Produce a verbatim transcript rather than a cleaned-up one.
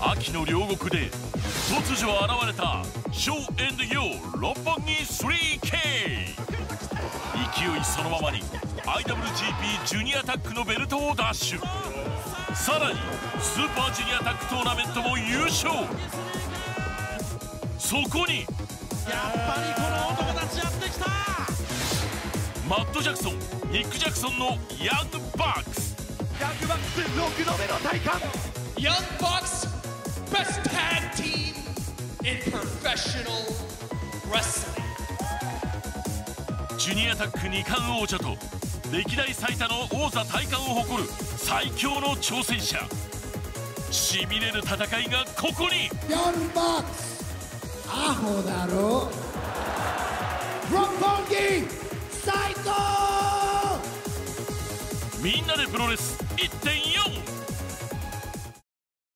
秋の両国で突如現れたショー&ヨー六本木 スリーケー。 勢いそのままに アイダブリュージーピー ジュニアタックのベルトを奪取、さらにスーパージュニアタックトーナメントも優勝。そこにやっぱりこの男たちやってきた。マット・ジャクソン、ニック・ジャクソンのヤングバックス。ヤングバックスろくどめの体感。ヤングバックス Best Tag Team in Professional Wrestling。 ジュニアタックにかん王者と歴代最多の王座体感を誇る最強の挑戦者。しびれる戦いがここに。ヤングバックスアホだろ。六本木最高。みんなでプロレス いってんよん。